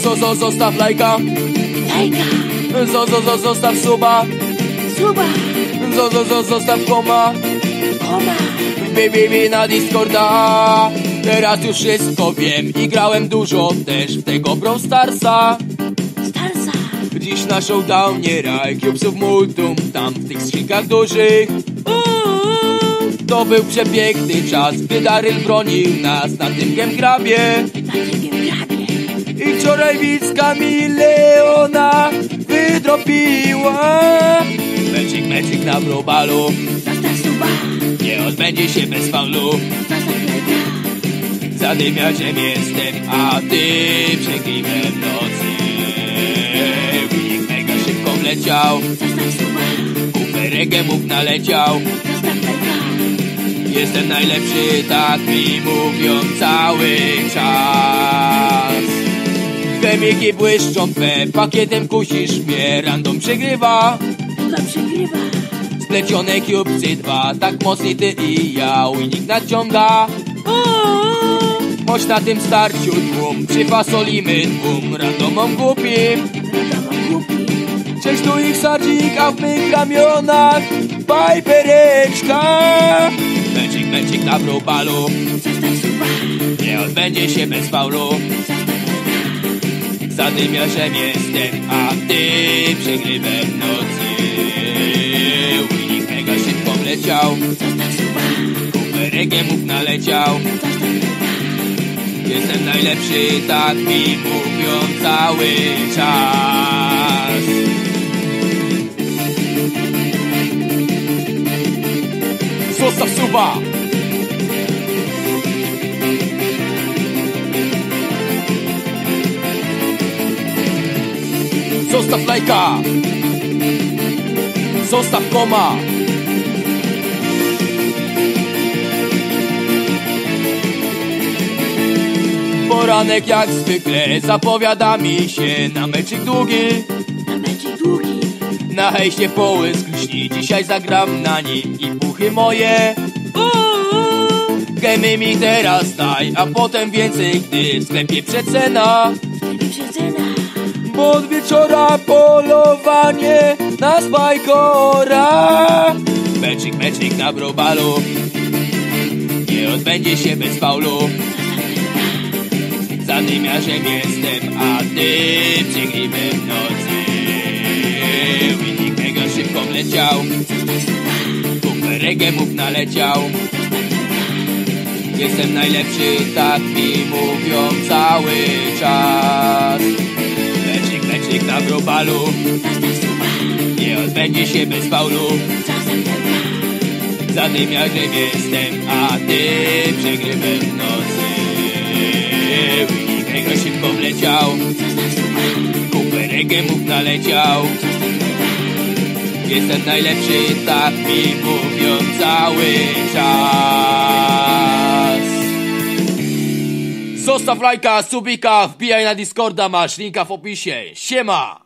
zostaw lajka. Zostaw suba. Zostaw koma. Wbij na Discorda. Teraz już wszystko wiem i grałem dużo też w tego Brawl Starsa. Dziś na showdownie raj cubesów multum, tam w tych skrzynkach dużych. To był przepiękny czas, gdy Daryl bronił nas na tym gemgrabie. I wczoraj Wicka mi Leona wydropiła. Meczik na brobalu. Nie odbędzie się bez faulu. Zadymiarzem jestem, a ty przegiłem nocy. Wilk mega szybko wleciał. Kuferegę mógł naleciał. Jestem najlepszy, tak mi mówią cały czas. Chemiki błyszczą pe, pakietem kusisz mnie, random przegrywa. Splecione cubesy dwa, tak mocni ty i ja, winnik nadciąga. Choć na tym starciu tłum, przyfasolimy tłum, randomom głupim. Cześć tu ich sardzik, a w mych ramionach bajpereczka. Mecik na probalu. Nie odbędzie się bez faulu. Zadymiarzem jestem, a ty przegrywem nocy. Wilk mega szybko wleciał. Kuferegiem mógł naleciał. Jestem najlepszy, tak mi mówią cały czas. Zostaw suba! Zostaw lajka! Zostaw koma! Poranek jak zwykle zapowiada mi się na meczik długi. Na hejście połysk lśni, dzisiaj zagram na nim i puchy moje. Gemy mi teraz daj, a potem więcej, gdy w sklepie przecena. Bo od wieczora polowanie na spajkora. Meczik na brobalu. Nie odbędzie się bez faulu. Zadymiarzem jestem, a ty przegrywem nocy. Winnik mega szybko wleciał. Kuferegę mógł naleciał. Jestem najlepszy, tak mi mówią cały czas. Meczik na brobalu. Nie odbędzie się bez faulu. Zadymiarzem jestem, a ty przegrywem nocy. Mega szybko wleciał. Kuferegę mógł naleciał. Jestem najlepszy, tak mi mówią cały czas. Zostaw lajka, subika, wbijaj na Discorda, masz linka w opisie. Siema!